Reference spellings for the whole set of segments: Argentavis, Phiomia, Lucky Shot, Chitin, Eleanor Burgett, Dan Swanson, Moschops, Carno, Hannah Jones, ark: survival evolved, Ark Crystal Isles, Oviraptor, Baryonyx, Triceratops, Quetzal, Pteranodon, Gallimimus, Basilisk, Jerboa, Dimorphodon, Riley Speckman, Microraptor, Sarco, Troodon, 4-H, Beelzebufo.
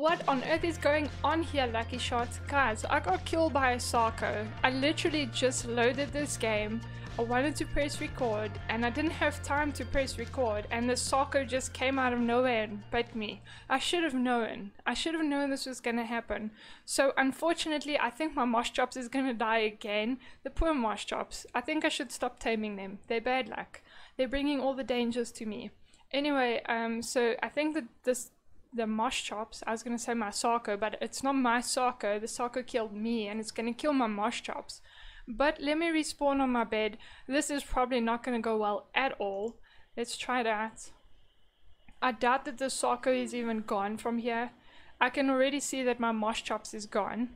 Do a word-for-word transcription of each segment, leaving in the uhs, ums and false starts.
What on earth is going on here, Lucky Shot? Guys, I got killed by a Sarco. I literally just loaded this game. I wanted to press record and I didn't have time to press record, and the Sarco just came out of nowhere and bit me. I should have known. I should have known this was going to happen. So unfortunately, I think my Moschops is going to die again. The poor Moschops. I think I should stop taming them. They're bad luck. They're bringing all the dangers to me. Anyway, um, so I think that this... the Moschops, I was going to say my Sarco, but it's not my Sarco. The Sarco killed me and it's going to kill my Moschops. But let me respawn on my bed. This is probably not going to go well at all. Let's try that. I doubt that the Sarco is even gone from here. I can already see that my Moschops is gone.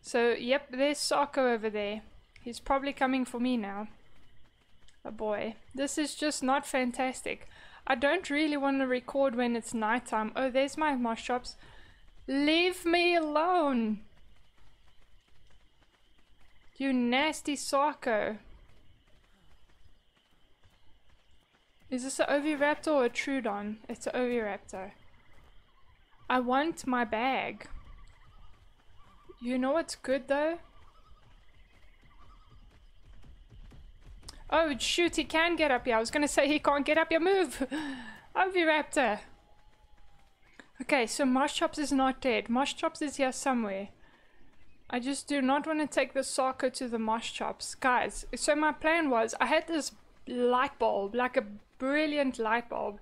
So, yep, there's Sarco over there. He's probably coming for me now. Oh boy, this is just not fantastic. I don't really want to record when it's nighttime. Oh, there's my Moschops. Leave me alone! You nasty Sarco. Is this an Oviraptor or a Troodon? It's an Oviraptor. I want my bag. You know what's good though? Oh shoot, he can get up here. I was gonna say he can't get up here. Move! Oviraptor. Okay, so Moschops is not dead. Moschops is here somewhere. I just do not want to take the Sarco to the Moschops. Guys, so my plan was, I had this light bulb, like a brilliant light bulb.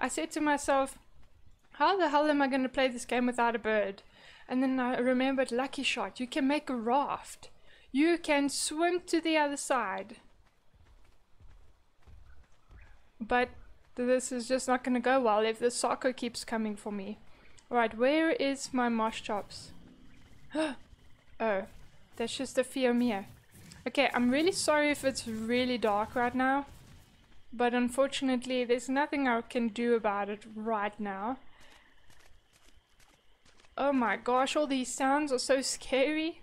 I said to myself, how the hell am I going to play this game without a bird? And then I remembered, Lucky Shot, you can make a raft. You can swim to the other side. But this is just not going to go well if the Sarco keeps coming for me. Alright, where is my Moschops? Oh, that's just a Phiomia. Okay, I'm really sorry if it's really dark right now, but unfortunately there's nothing I can do about it right now. Oh my gosh, all these sounds are so scary.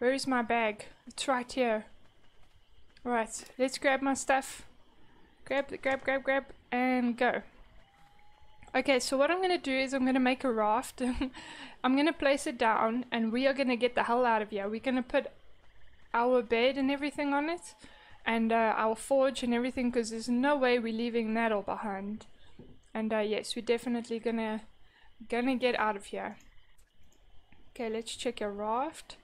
Where is my bag? It's right here. Alright, let's grab my stuff. Grab, grab, grab, grab, and go. Okay, so what I'm going to do is I'm going to make a raft. I'm going to place it down and we are going to get the hell out of here. We're going to put our bed and everything on it. And uh, our forge and everything, because there's no way we're leaving that all behind. And uh, yes, we're definitely going to gonna get out of here. Okay, let's check your raft.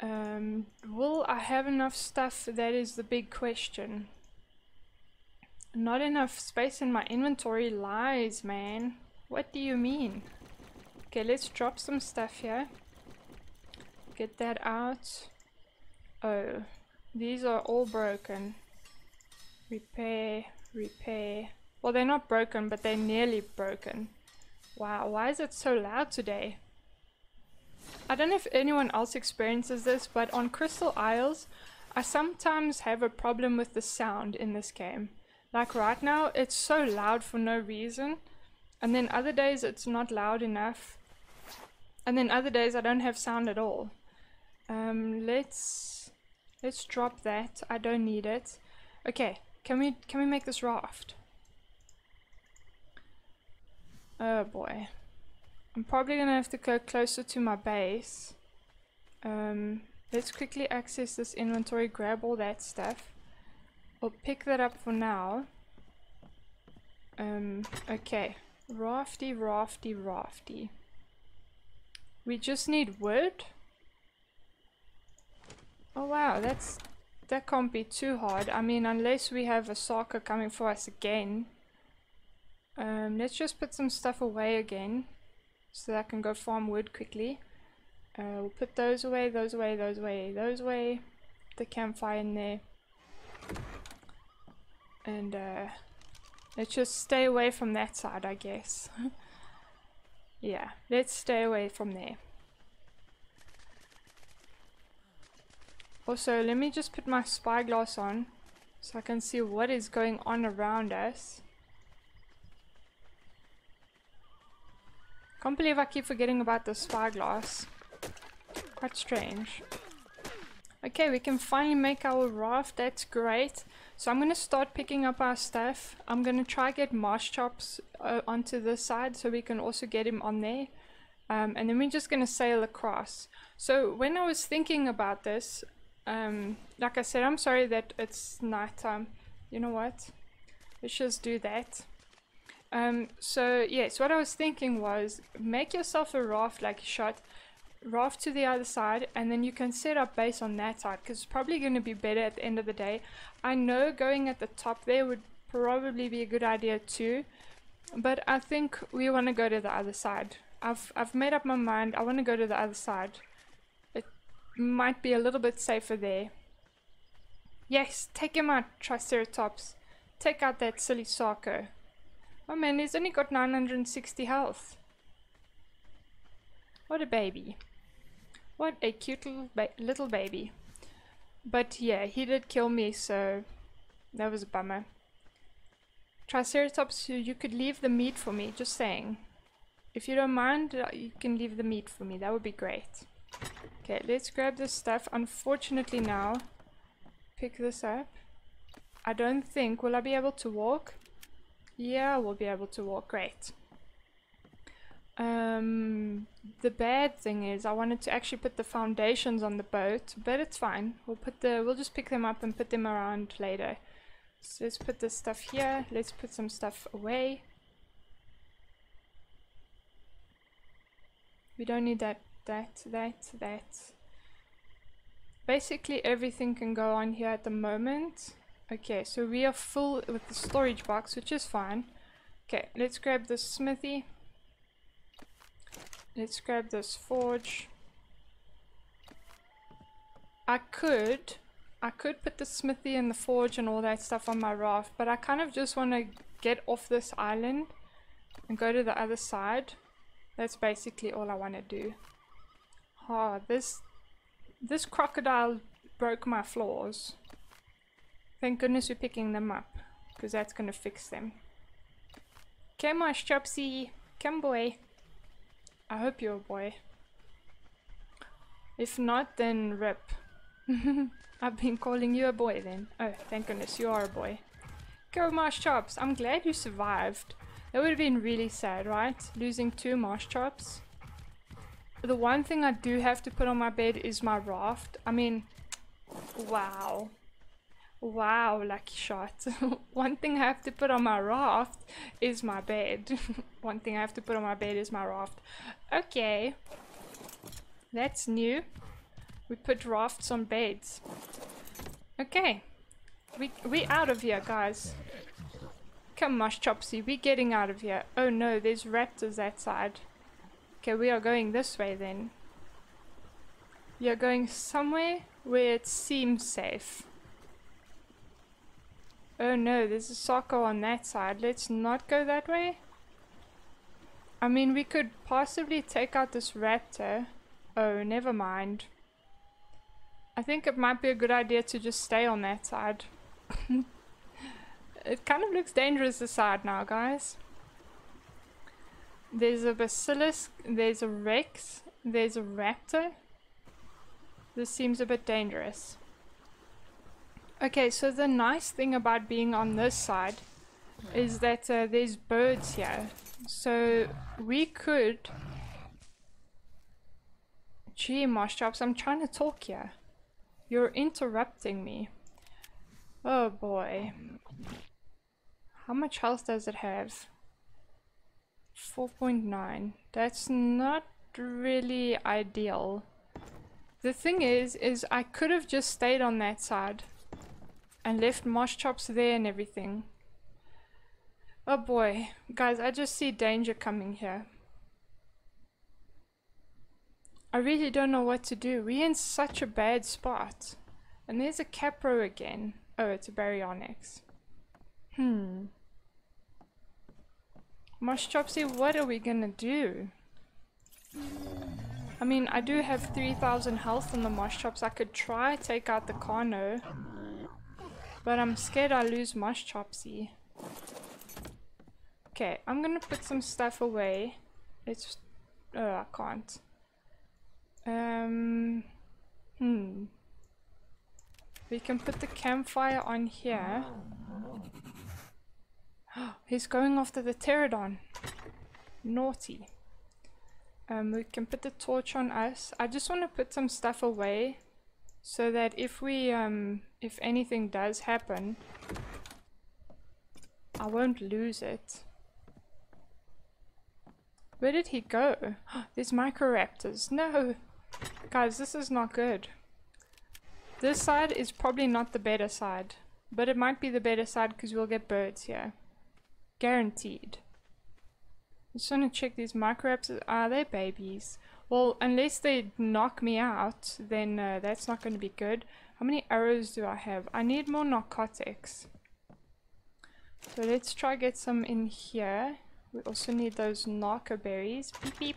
Um, will I have enough stuff? That is the big question. Not enough space in my inventory. Lies, man. What do you mean? Okay, let's drop some stuff here. Get that out. Oh, these are all broken. Repair, repair. Well, they're not broken, but they're nearly broken. Wow, why is it so loud today? I don't know if anyone else experiences this, but on Crystal Isles, I sometimes have a problem with the sound in this game. Like right now, it's so loud for no reason, and then other days it's not loud enough, and then other days I don't have sound at all. Um, let's let's drop that. I don't need it. Okay, can we can we make this raft? Oh boy, I'm probably gonna have to go closer to my base. Um, let's quickly access this inventory. Grab all that stuff. We'll pick that up for now. Um, okay. Rafty, rafty, rafty. We just need wood. Oh wow, that's that can't be too hard. I mean, unless we have a Sarco coming for us again. Um, let's just put some stuff away again, so that I can go farm wood quickly. Uh, we'll put those away, those away, those away, those away. The campfire in there. And uh, let's just stay away from that side, I guess. Yeah, let's stay away from there. Also, let me just put my spyglass on so I can see what is going on around us. Can't believe I keep forgetting about the spyglass. Quite strange. Okay, we can finally make our raft. That's great. So I'm going to start picking up our stuff. I'm going to try get Moschops uh, onto this side so we can also get him on there. Um, and then we're just going to sail across. So when I was thinking about this, um, like I said, I'm sorry that it's nighttime. You know what? Let's just do that. Um, so yes, what I was thinking was make yourself a raft, like a shot, raft to the other side, and then you can set up base on that side, because it's probably going to be better at the end of the day. I know going at the top there would probably be a good idea too, but I think we want to go to the other side. I've, I've made up my mind. I want to go to the other side. It might be a little bit safer there. Yes, take him out, Triceratops. Take out that silly Sarco. Oh man, he's only got nine hundred sixty health. What a baby. What a cute little, ba little baby. But yeah, he did kill me, so that was a bummer. Triceratops, you could leave the meat for me, just saying. If you don't mind, you can leave the meat for me. That would be great. Okay, let's grab this stuff. Unfortunately now, pick this up. I don't think, will I be able to walk? Yeah, I will be able to walk. Great. Um, the bad thing is I wanted to actually put the foundations on the boat, but it's fine. We'll put the, we'll just pick them up and put them around later. So let's put this stuff here. Let's put some stuff away. We don't need that, that, that, that. Basically everything can go on here at the moment. Okay, so we are full with the storage box, which is fine. Okay, let's grab this smithy. Let's grab this forge. I could, I could put the smithy and the forge and all that stuff on my raft, but I kind of just want to get off this island and go to the other side. That's basically all I want to do. Ah, this, this crocodile broke my floors. Thank goodness we're picking them up, because that's going to fix them. Come on, Chopsy. Come, boy. I hope you're a boy. If not, then rip. I've been calling you a boy then. Oh, thank goodness you are a boy. Go, Moschops. I'm glad you survived. That would have been really sad, right? Losing two Moschops. The one thing I do have to put on my bed is my raft. I mean, wow. Wow, lucky shot. One thing I have to put on my raft is my bed. One thing I have to put on my bed is my raft. Okay. That's new. We put rafts on beds. Okay. We, we out of here, guys. Come, Moschopsy. We're getting out of here. Oh no, there's raptors that side. Okay, we are going this way then. We are going somewhere where it seems safe. Oh no, there's a Sarco on that side. Let's not go that way. I mean, we could possibly take out this raptor. Oh, never mind. I think it might be a good idea to just stay on that side. It kind of looks dangerous this side now, guys. There's a Basilisk, there's a Rex, there's a raptor. This seems a bit dangerous. Okay, so the nice thing about being on this side is that uh, there's birds here. So we could... Gee, Moschops, I'm trying to talk here. You're interrupting me. Oh boy. How much health does it have? four point nine. That's not really ideal. The thing is, is I could have just stayed on that side and left Moschops there and everything. Oh boy, guys, I just see danger coming here. I really don't know what to do. We're in such a bad spot. And there's a Capro again. Oh, it's a Baryonyx. Hmm. Moschopsy, what are we gonna do? I mean, I do have three thousand health on the Moschops. I could try take out the Carno, but I'm scared I lose Moschopsy. Okay, I'm gonna put some stuff away. It's... Oh, I can't. Um... Hmm. We can put the campfire on here. He's going after the pteranodon. Naughty. Um, we can put the torch on us. I just want to put some stuff away so that if we, um, if anything does happen, I won't lose it. Where did he go? There's microraptors. No! Guys, this is not good. This side is probably not the better side. But it might be the better side because we'll get birds here. Guaranteed. I just want to check these microraptors. Are they babies? Well, unless they knock me out, then uh, that's not going to be good. How many arrows do I have? I need more narcotics. So let's try get some in here. We also need those narco berries. Beep beep.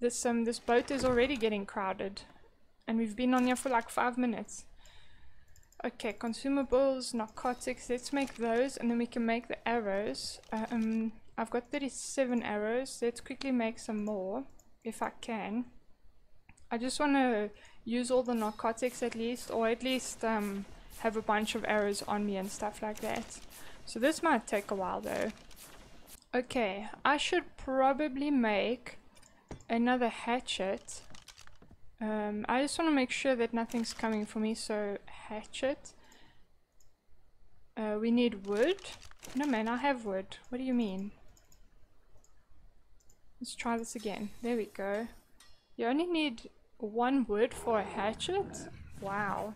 This um this boat is already getting crowded, and we've been on here for like five minutes. Okay, consumables, narcotics. Let's make those, and then we can make the arrows. Um, I've got thirty-seven arrows. Let's quickly make some more, if I can. I just want to use all the narcotics at least, or at least um have a bunch of arrows on me and stuff like that. So this might take a while though. Okay, I should probably make another hatchet. Um, I just want to make sure that nothing's coming for me, so hatchet. Uh, we need wood. No man, I have wood. What do you mean? Let's try this again. There we go. You only need one wood for a hatchet? Wow.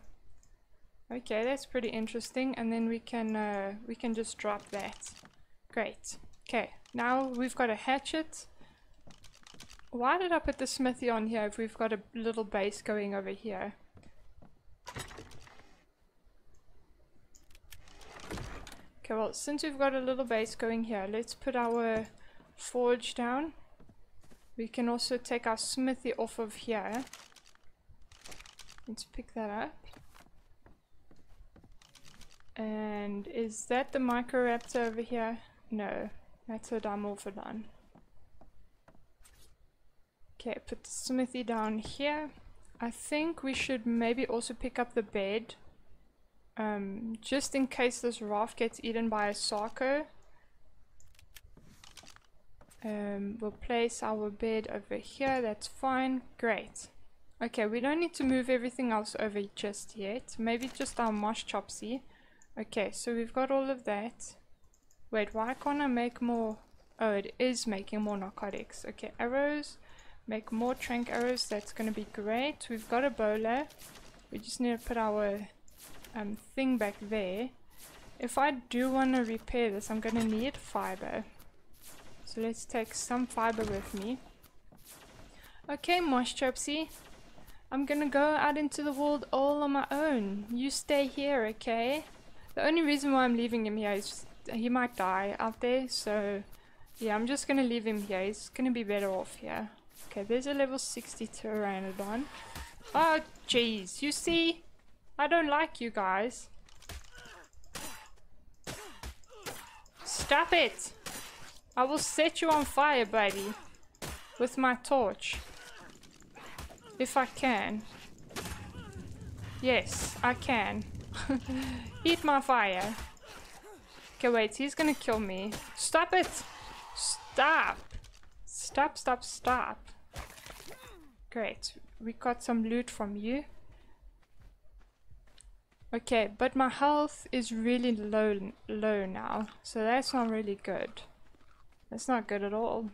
Okay, that's pretty interesting. And then we can uh, we can just drop that. Great. Okay, now we've got a hatchet. Why did I put the smithy on here if we've got a little base going over here? Okay, well, since we've got a little base going here, let's put our forge down. We can also take our smithy off of here. Let's pick that up. And is that the Microraptor over here? No. That's a Dimorphodon. Okay, put the smithy down here. I think we should maybe also pick up the bed. Um, just in case this raft gets eaten by a Sarco. Um, we'll place our bed over here. That's fine. Great. Okay, we don't need to move everything else over just yet. Maybe just our Moschopsy. Okay, so we've got all of that. Wait, why can't I make more? Oh, it is making more narcotics. Okay, arrows. Make more tranq arrows. That's going to be great. We've got a bowler. We just need to put our um, thing back there. If I do want to repair this, I'm going to need fiber. So let's take some fiber with me. Okay, Moschops. I'm going to go out into the world all on my own. You stay here, okay? The only reason why I'm leaving him here is just he might die out there, so yeah, I'm just gonna leave him here. He's gonna be better off here. Okay, there's a level sixty Pteranodon. Oh jeez, you see, I don't like you guys. Stop it! I will set you on fire, buddy, with my torch if I can. Yes, I can. Eat my fire. Okay, wait, he's gonna kill me. Stop it! Stop! Stop, stop, stop. Great. We got some loot from you. Okay, but my health is really low, low now. So that's not really good. That's not good at all.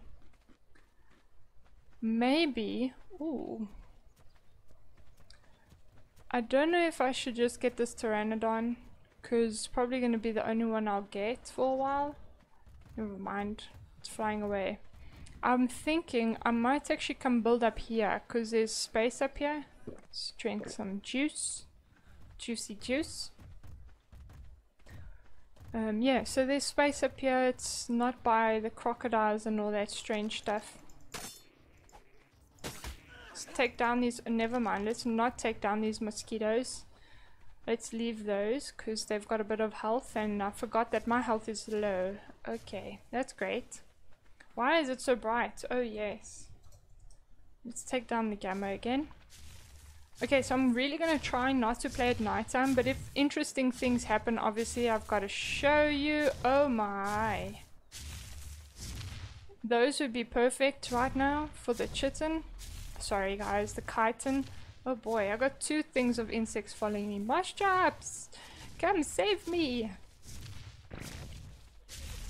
Maybe... Ooh. I don't know if I should just get this Pteranodon. Because it's probably going to be the only one I'll get for a while. Never mind. It's flying away. I'm thinking I might actually come build up here. Because there's space up here. Let's drink some juice. Juicy juice. Um, yeah, so there's space up here. It's not by the crocodiles and all that strange stuff. Let's take down these... Never mind. Let's not take down these mosquitoes. Let's leave those, because they've got a bit of health, and I forgot that my health is low. Okay, that's great. Why is it so bright? Oh, yes. Let's take down the gamma again. Okay, so I'm really going to try not to play at nighttime, but if interesting things happen, obviously I've got to show you. Oh my. Those would be perfect right now for the chitin. Sorry guys, the chitin. Oh boy, I got two things of insects following me. Moschops, come save me.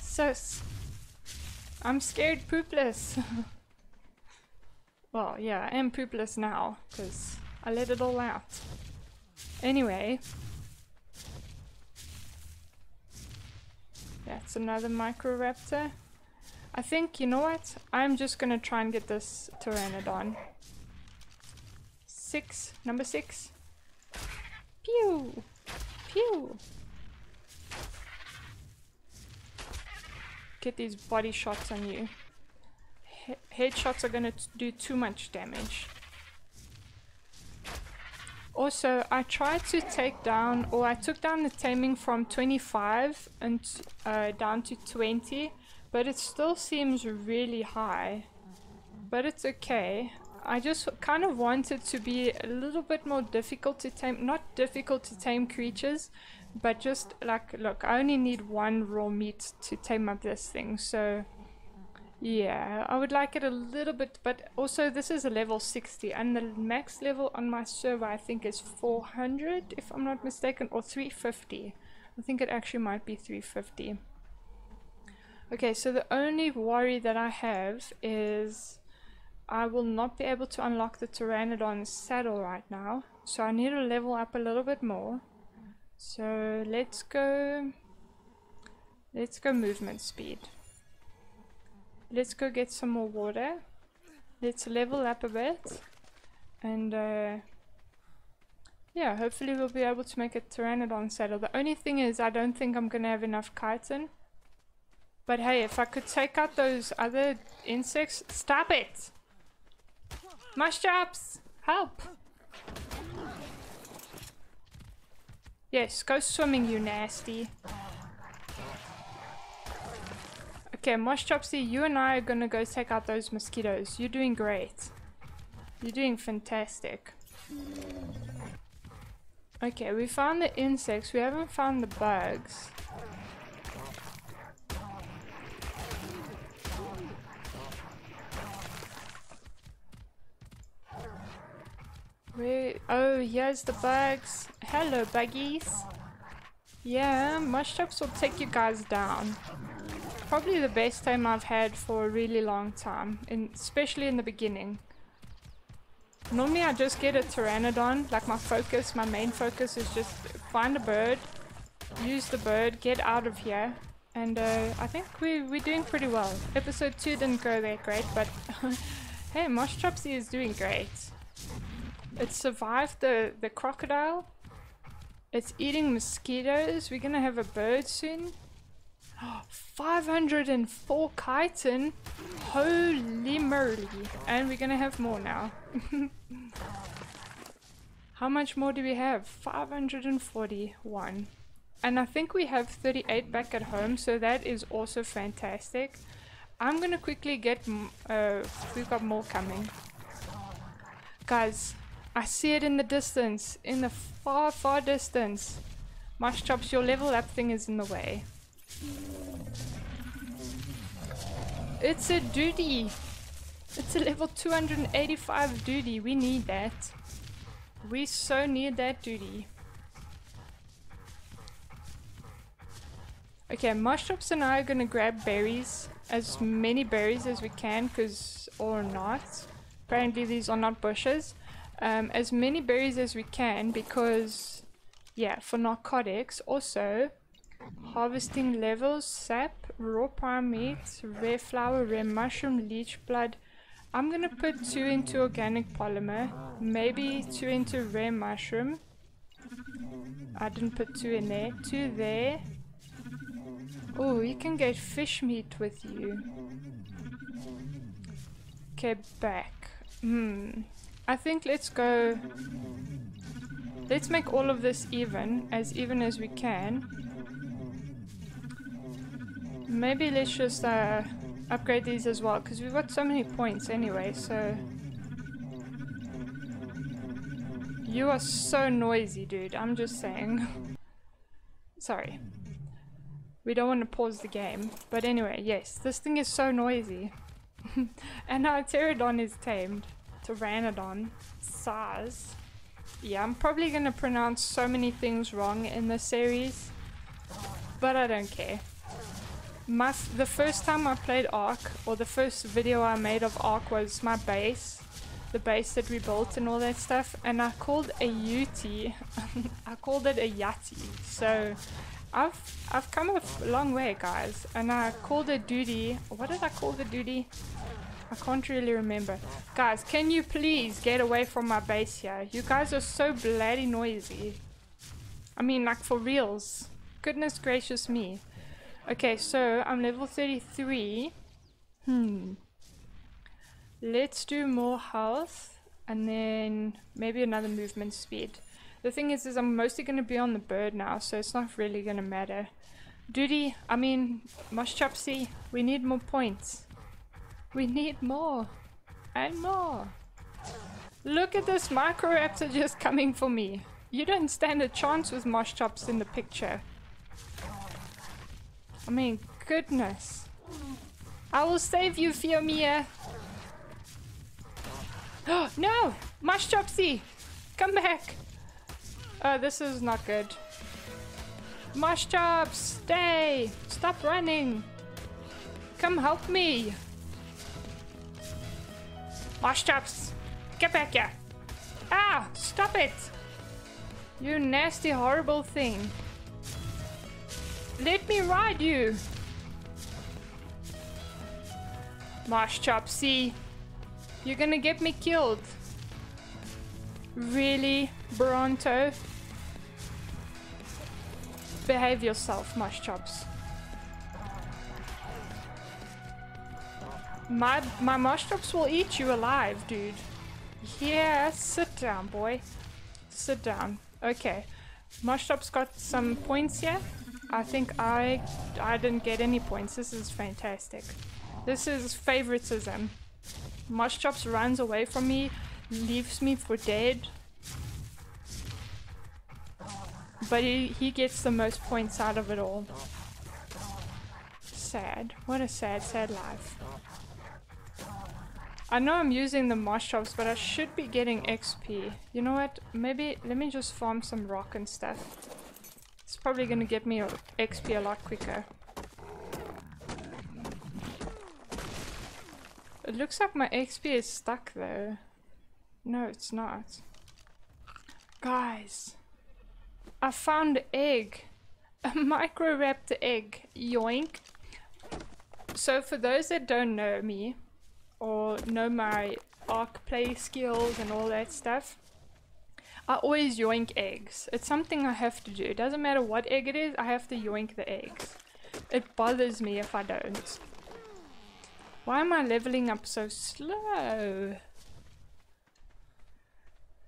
So, I'm scared poopless. Well, yeah, I am poopless now, because I let it all out. Anyway. That's another Microraptor. I think, you know what? I'm just going to try and get this Pteranodon. Six. Number six. Pew! Pew! Get these body shots on you. He headshots are going to do too much damage. Also, I tried to take down, or I took down the taming from twenty-five and uh, down to twenty, but it still seems really high. But it's okay. I just kind of wanted to be a little bit more difficult to tame, not difficult to tame creatures, but just like, look, I only need one raw meat to tame up this thing, so yeah, I would like it a little bit, but also this is a level sixty, and the max level on my server I think is four hundred, if I'm not mistaken, or three fifty. I think it actually might be three fifty. Okay, so the only worry that I have is I will not be able to unlock the Pteranodon's saddle right now, so I need to level up a little bit more. So let's go, let's go movement speed. Let's go get some more water. Let's level up a bit. And uh, yeah, hopefully we'll be able to make a Pteranodon saddle. The only thing is I don't think I'm going to have enough chitin. But hey, if I could take out those other insects. Stop it! Moschops! Help! Yes, go swimming, you nasty. Okay, Moschopsy, you and I are gonna go take out those mosquitoes. You're doing great. You're doing fantastic. Okay, we found the insects. We haven't found the bugs. Where? Oh, here's the bugs. Hello, buggies. Yeah, Moschops will take you guys down. Probably the best time I've had for a really long time, in, especially in the beginning. Normally I just get a Pteranodon, like my focus, my main focus is just find a bird, use the bird, get out of here, and uh, I think we, we're doing pretty well. Episode two didn't go that great, but hey, Moschopsy is doing great. It survived the, the crocodile, it's eating mosquitoes, we're gonna have a bird soon. five hundred and four chitin, holy moly, and we're gonna have more now. How much more do we have? Five hundred forty-one, and I think we have thirty-eight back at home, so that is also fantastic. I'm gonna quickly get uh we've got more coming, guys. I see it in the distance, in the far far distance. Moschops, your level up thing is in the way. It's a duty. It's a level two hundred eighty-five duty. We need that. We so need that duty. Okay, Moschops and I are gonna grab berries, as many berries as we can, cause or not. Apparently these are not bushes. Um, as many berries as we can, because yeah, for narcotics. Also, harvesting levels, sap, raw prime meat, rare flower, rare mushroom, leech blood. I'm gonna put two into organic polymer, maybe two into rare mushroom. I didn't put two in there. Two there. Oh, you can get fish meat with you. Okay, back. Hmm. I think let's go. Let's make all of this even, as even as we can. Maybe let's just uh, upgrade these as well, because we've got so many points anyway, so You are so noisy, dude. I'm just saying. Sorry. We don't want to pause the game. But anyway, yes, this thing is so noisy. And our Pteranodon is tamed. Pteranodon. Size. Yeah, I'm probably going to pronounce so many things wrong in this series. But I don't care. My f the first time I played Ark, or the first video I made of Ark, was my base, the base that we built and all that stuff, and I called a Yeti, I called it a Yati. So I've I've come a long way, guys, and I called it Duty. What did I call the Duty? I can't really remember. Guys, can you please get away from my base here? You guys are so bloody noisy. I mean, like, for reals. Goodness gracious me. Okay, so I'm level thirty-three. Hmm. Let's do more health and then maybe another movement speed. The thing is, is I'm mostly going to be on the bird now, so it's not really going to matter. Duty, I mean, Moschopsy, we need more points. We need more and more. Look at this Microraptor just coming for me. You don't stand a chance with Moschops in the picture. I mean, goodness. I will save you, Phiomia. Oh, no! Moschopsy! Come back! Oh, this is not good. Moschops, stay! Stop running! Come help me! Moschops! Get back here! Ah! Stop it! You nasty, horrible thing. Let me ride you! Moschopsy. You're gonna get me killed. Really, Bronto? Behave yourself, Moschops. My, my Moschops will eat you alive, dude. Yeah, sit down, boy. Sit down. Okay. Moschop's got some points here. I think I I didn't get any points. This is fantastic. This is favoritism. Moschops runs away from me, leaves me for dead. But he, he gets the most points out of it all. Sad. What a sad, sad life. I know I'm using the Moschops, but I should be getting X P. You know what? Maybe let me just farm some rock and stuff. It's probably gonna get me X P a lot quicker. It looks like my X P is stuck though. No, it's not. Guys, I found an egg. A Microraptor egg. Yoink. So for those that don't know me, or know my Ark play skills and all that stuff, I always yoink eggs. It's something I have to do. It doesn't matter what egg it is, I have to yoink the eggs. It bothers me if I don't. Why am I leveling up so slow?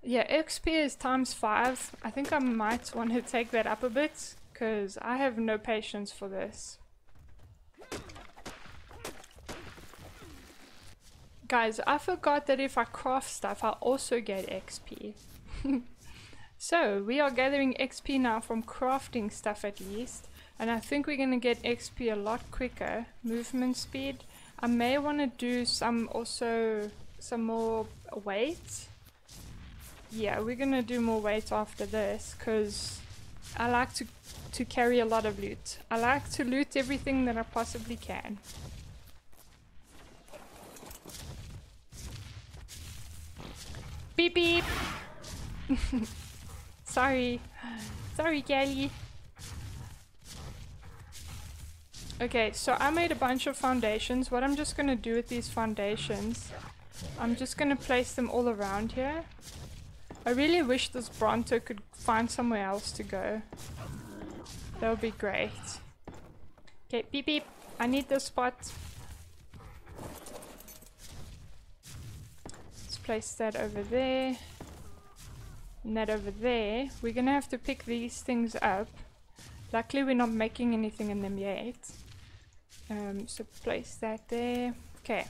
Yeah, X P is times five. I think I might want to take that up a bit, because I have no patience for this. Guys, I forgot that if I craft stuff, I also get X P. So we are gathering X P now from crafting stuff, at least, and I think we're gonna get X P a lot quicker. Movement speed. I may want to do some also some more weight. Yeah, we're gonna do more weight after this, because I like to to carry a lot of loot. I like to loot everything that I possibly can. Beep beep. Sorry. Sorry, Gally. Okay, so I made a bunch of foundations. What I'm just going to do with these foundations, I'm just going to place them all around here. I really wish this Bronto could find somewhere else to go. That would be great. Okay, beep beep. I need this spot. Let's place that over there. And that over there. We're gonna have to pick these things up. Luckily we're not making anything in them yet. Um, so place that there. Okay.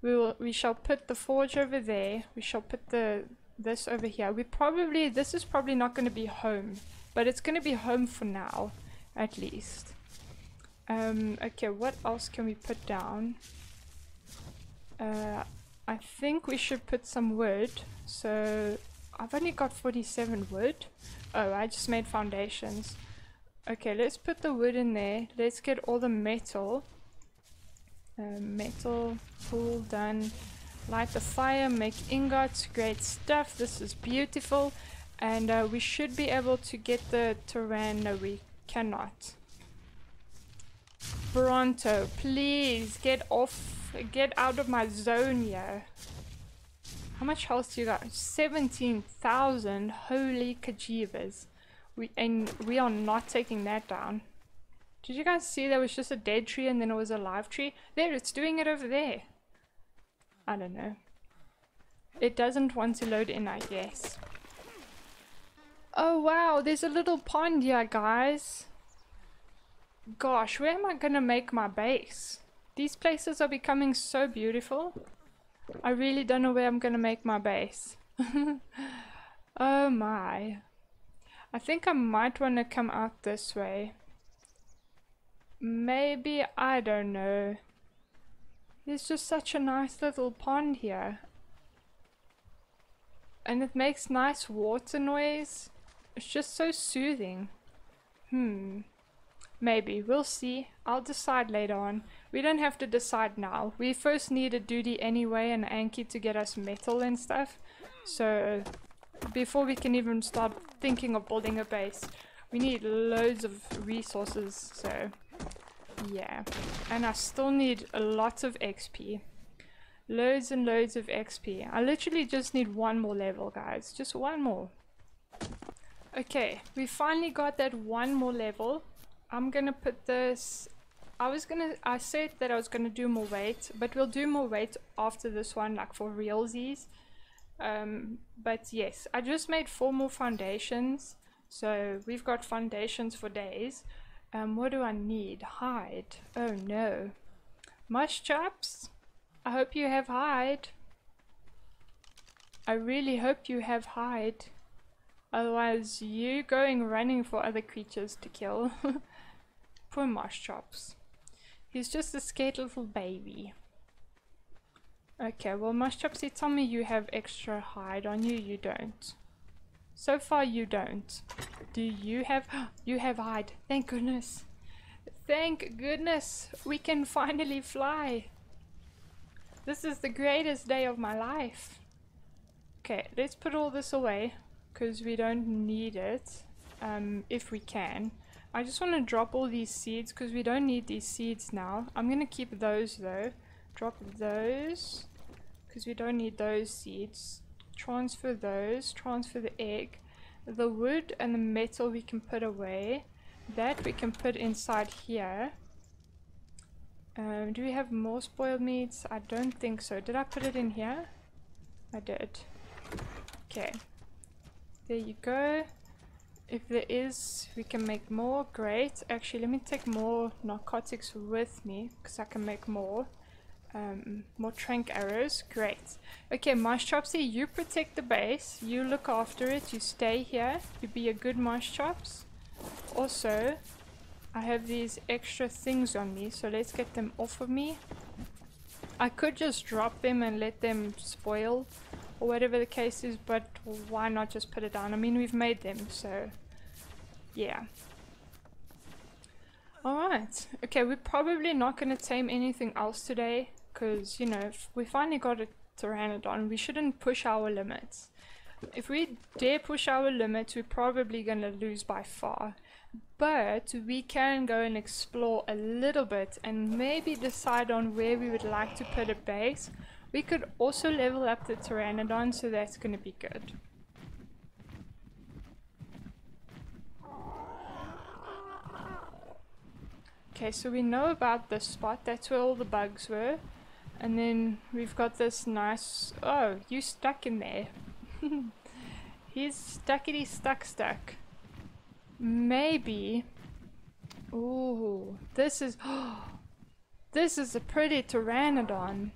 We will we shall put the forge over there. We shall put the this over here. We probably, this is probably not going to be home, but it's going to be home for now, at least. Um, okay, what else can we put down? Uh, I think we should put some wood. So I've only got forty-seven wood. Oh, I just made foundations. Okay, let's put the wood in there. Let's get all the metal. Uh, metal, all done. Light the fire, make ingots. Great stuff. This is beautiful. And uh, we should be able to get the Pteran. No, we cannot. Bronto, please get off, get out of my zone here. How much health do you got? seventeen thousand, holy kajivas. We, and we are not taking that down. Did you guys see there was just a dead tree and then it was a live tree? There, it's doing it over there. I don't know. It doesn't want to load in, I guess. Oh wow, there's a little pond here, guys. Gosh, where am I gonna make my base? These places are becoming so beautiful. I really don't know where I'm gonna make my base. Oh my. I think I might want to come out this way. Maybe, I don't know. There's just such a nice little pond here. And it makes nice water noise. It's just so soothing. Hmm. Maybe. We'll see. I'll decide later on. We don't have to decide now. We first need a duty anyway and Anki to get us metal and stuff. So before we can even start thinking of building a base, we need loads of resources. So yeah. And I still need a lot of X P. Loads and loads of X P. I literally just need one more level, guys. Just one more. Okay. We finally got that one more level. I'm gonna put this, I was gonna, I said that I was gonna do more weight, but we'll do more weight after this one, like for realsies. Um, but yes, I just made four more foundations, so we've got foundations for days. Um, what do I need? Hide. Oh no. Moschops, I hope you have hide. I really hope you have hide. Otherwise, you going running for other creatures to kill. Poor Moschops. He's just a scared little baby. Okay, well Moschops, you tell me you have extra hide on you. You don't. So far you don't. Do you have? You have hide. Thank goodness. Thank goodness. We can finally fly. This is the greatest day of my life. Okay, let's put all this away, because we don't need it, um, if we can. I just want to drop all these seeds, because we don't need these seeds now. I'm going to keep those though. Drop those, because we don't need those seeds. Transfer those, transfer the egg. The wood and the metal we can put away. That we can put inside here. Um, do we have more spoiled meats? I don't think so. Did I put it in here? I did. Okay. There you go. If there is, we can make more. Great. Actually, let me take more narcotics with me, because I can make more. Um, more tranq arrows. Great. Okay, Mosschopsy, you protect the base. You look after it. You stay here. You be a good Moschops. Also, I have these extra things on me, so let's get them off of me. I could just drop them and let them spoil, or whatever the case is, but why not just put it down? I mean, we've made them, so yeah. Alright, okay, we're probably not going to tame anything else today, because, you know, if we finally got a Pteranodon, we shouldn't push our limits. If we dare push our limits, we're probably going to lose by far. But we can go and explore a little bit and maybe decide on where we would like to put a base. We could also level up the Pteranodon, so that's going to be good. Okay, so we know about this spot. That's where all the bugs were. And then we've got this nice... Oh, you stuck in there. He's stuckity stuck stuck. Maybe... Ooh, this is... This is a pretty Pteranodon.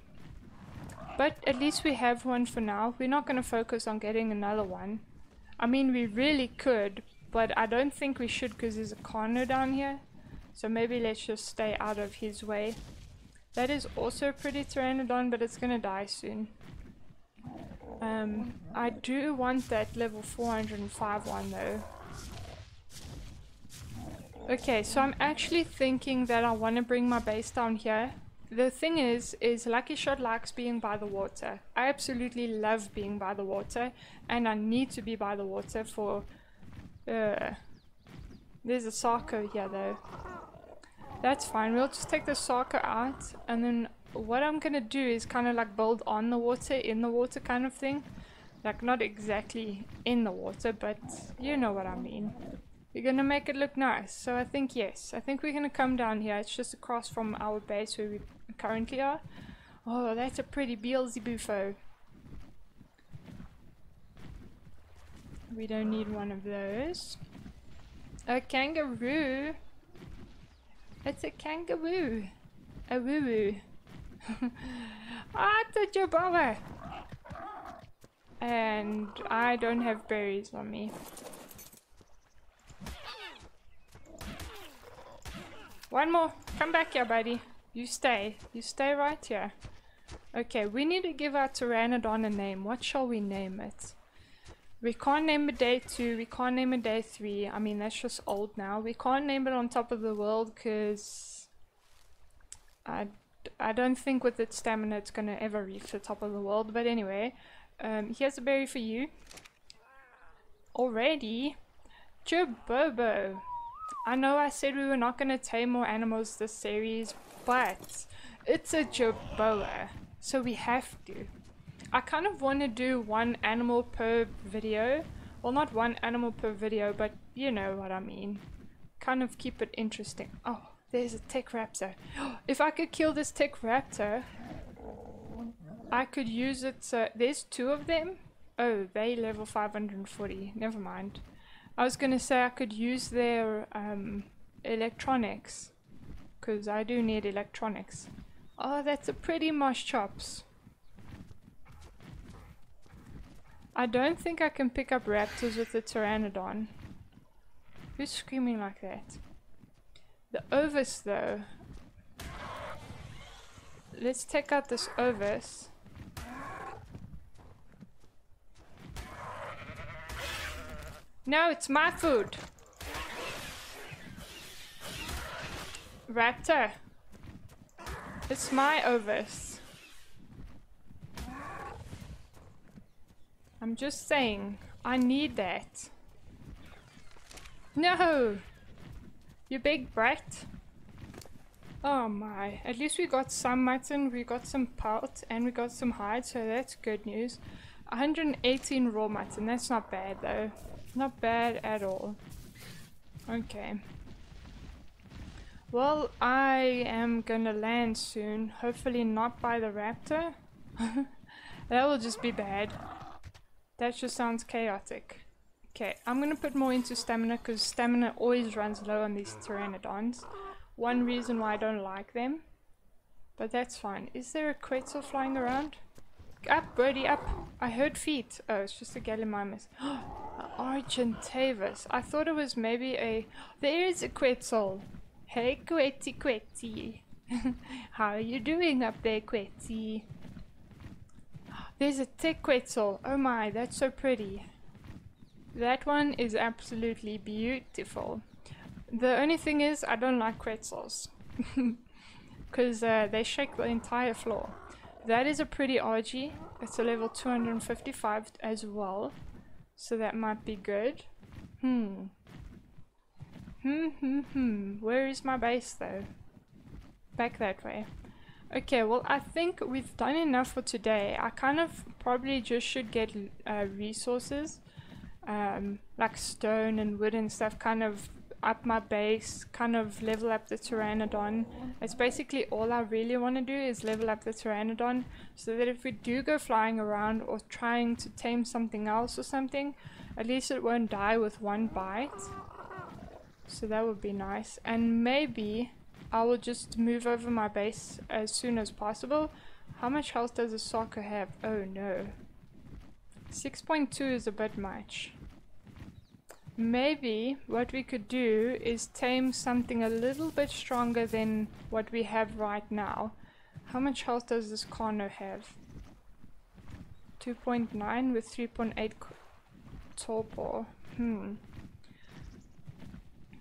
But at least we have one for now. We're not going to focus on getting another one. I mean, we really could, but I don't think we should because there's a Carno down here. So maybe let's just stay out of his way. That is also a pretty Pteranodon, but it's going to die soon. Um, I do want that level four hundred five one though. Okay, so I'm actually thinking that I want to bring my base down here. The thing is, is Lucky Shot likes being by the water. I absolutely love being by the water, and I need to be by the water for... Uh, there's a Sarco here though. That's fine, we'll just take the Sarco out, and then what I'm going to do is kind of like build on the water, in the water kind of thing. Like not exactly in the water, but you know what I mean. We're going to make it look nice. So I think, yes, I think we're going to come down here. It's just across from our base where we currently are. Oh, that's a pretty Beelzebufo. We don't need one of those. A kangaroo. It's a kangaroo. A woo-woo. Ah, it's a Jerboa. And I don't have berries on me. One more. Come back here, buddy. You stay. You stay right here. Okay, we need to give our Pteranodon a name. What shall we name it? We can't name it day two. We can't name it day three. I mean, that's just old now. We can't name it on top of the world because I, I don't think with its stamina it's going to ever reach the top of the world. But anyway, um, here's a berry for you. Already. Jerboa. I know I said we were not going to tame more animals this series, but it's a Jerboa, so we have to. I kind of want to do one animal per video. Well, not one animal per video, but you know what I mean. Kind of keep it interesting. Oh, there's a Tech Raptor. If I could kill this Tech Raptor, I could use it. So there's two of them. Oh, they level five hundred forty. Never mind. I was going to say I could use their um, electronics, because I do need electronics. Oh, that's a pretty Moschops. I don't think I can pick up raptors with the Pteranodon. Who's screaming like that? The Ovis, though. Let's take out this Ovis. No, it's my food. Raptor. It's my Ovis. I'm just saying, I need that. No! You big brat. Oh my. At least we got some mutton, we got some pelt, and we got some hide, so that's good news. one hundred eighteen raw mutton, that's not bad though. Not bad at all. Okay. Well, I am gonna land soon. Hopefully not by the raptor. That will just be bad. That just sounds chaotic. Okay, I'm gonna put more into stamina because stamina always runs low on these Pteranodons. One reason why I don't like them. But that's fine. Is there a Quetzal flying around? Up, birdie, up. I heard feet. Oh, it's just a Gallimimus. Argentavis. I thought it was maybe a... There is a Quetzal. Hey, Quetzy, Quetzy. How are you doing up there, Quetzy? There's a Tech Quetzal. Oh my, that's so pretty. That one is absolutely beautiful. The only thing is, I don't like Quetzals. Because uh, they shake the entire floor. That is a pretty R G. It's a level two hundred fifty-five as well. So that might be good. Hmm. Hmm, hmm, hmm. Where is my base though? Back that way. Okay, well I think we've done enough for today. I kind of probably just should get uh, resources. Um, like stone and wood and stuff. Kind of up my base, kind of level up the Pteranodon. That's basically all I really want to do is level up the Pteranodon so that if we do go flying around or trying to tame something else or something, at least it won't die with one bite. So that would be nice. And maybe I will just move over my base as soon as possible. How much health does a Sarco have? Oh no. six point two is a bit much. Maybe what we could do is tame something a little bit stronger than what we have right now. How much health does this Carno have? two point nine with three point eight torpor. Hmm.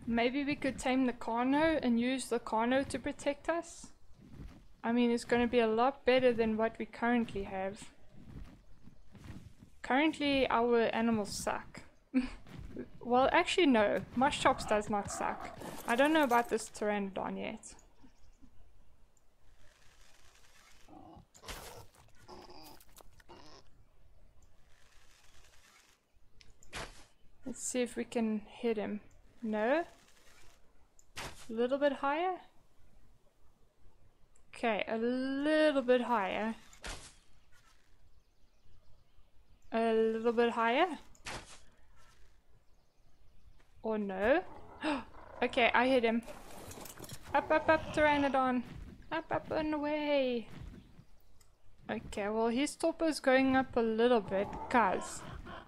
Maybe we could tame the Carno and use the Carno to protect us? I mean, it's going to be a lot better than what we currently have. Currently, our animals suck. Well, actually, no. Moschops does not suck. I don't know about this Pteranodon yet. Let's see if we can hit him. No? A little bit higher? Okay, a little bit higher. A little bit higher? Or no? Okay, I hit him. Up, up, up, Pteranodon. Up, up, and away. Okay, well, his torpor is going up a little bit, cuz.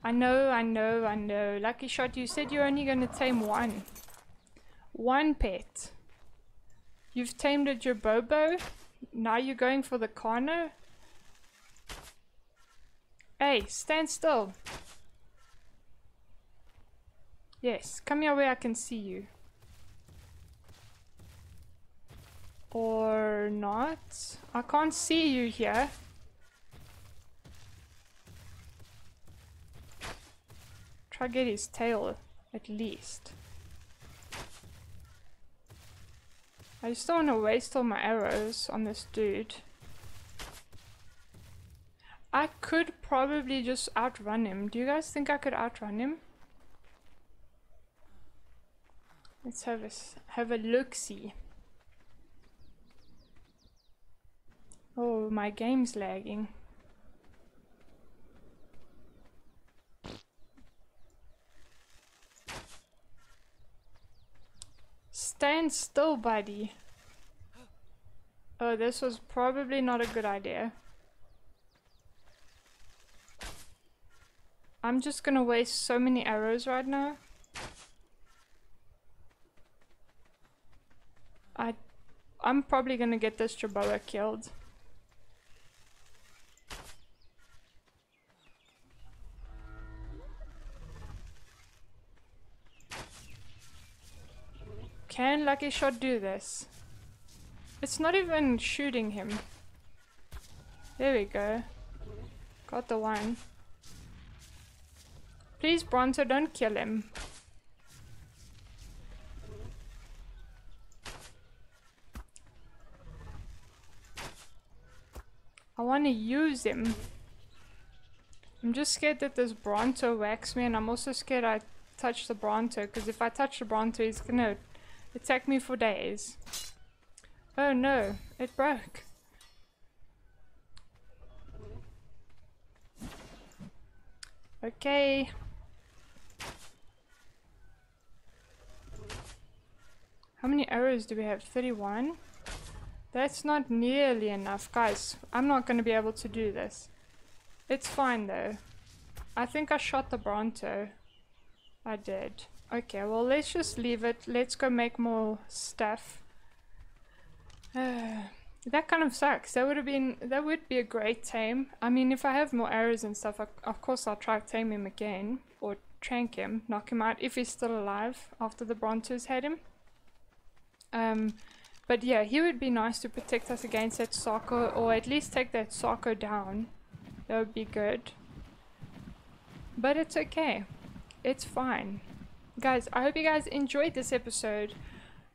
I know, I know, I know. Lucky Shot, you said you're only going to tame one. One pet. You've tamed a Jerboa. Now you're going for the Carno? Hey, stand still. Yes, come here where I can see you. Or not. I can't see you here. Try get his tail, at least. I just don't want to waste all my arrows on this dude. I could probably just outrun him. Do you guys think I could outrun him? Let's have a, have a look-see. Oh, my game's lagging. Stand still, buddy. Oh, this was probably not a good idea. I'm just gonna waste so many arrows right now. I, I'm probably gonna get this Jerboa killed. Can Lucky Shot do this? It's not even shooting him. There we go. Got the one. Please, Bronto, don't kill him. I want to use him. I'm just scared that this Bronto whacks me, and I'm also scared I touch the Bronto, because if I touch the Bronto, he's gonna attack me for days. Oh no, it broke. Okay. How many arrows do we have? thirty-one? That's not nearly enough, guys. I'm not going to be able to do this. It's fine though. I think I shot the Bronto. I did. Okay, well, let's just leave it. Let's go make more stuff. Uh, that kind of sucks. That would have been, that would be a great tame. I mean, if I have more arrows and stuff, I, of course I'll try to tame him again. Or trank him, knock him out, if he's still alive after the Bronto's had him. Um, but yeah, he would be nice to protect us against that Sarco, or at least take that Sarco down. That would be good. But it's okay. It's fine. Guys, I hope you guys enjoyed this episode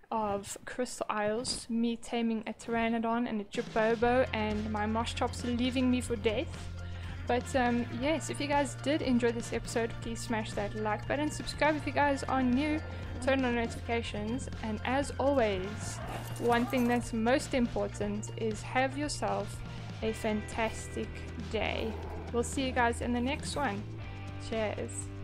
of Crystal Isles, me taming a Pteranodon and a Jerboa and my Moschops leaving me for death. But um, yes, if you guys did enjoy this episode, please smash that like button, subscribe if you guys are new, turn on notifications, and as always, one thing that's most important is have yourself a fantastic day. We'll see you guys in the next one. Cheers.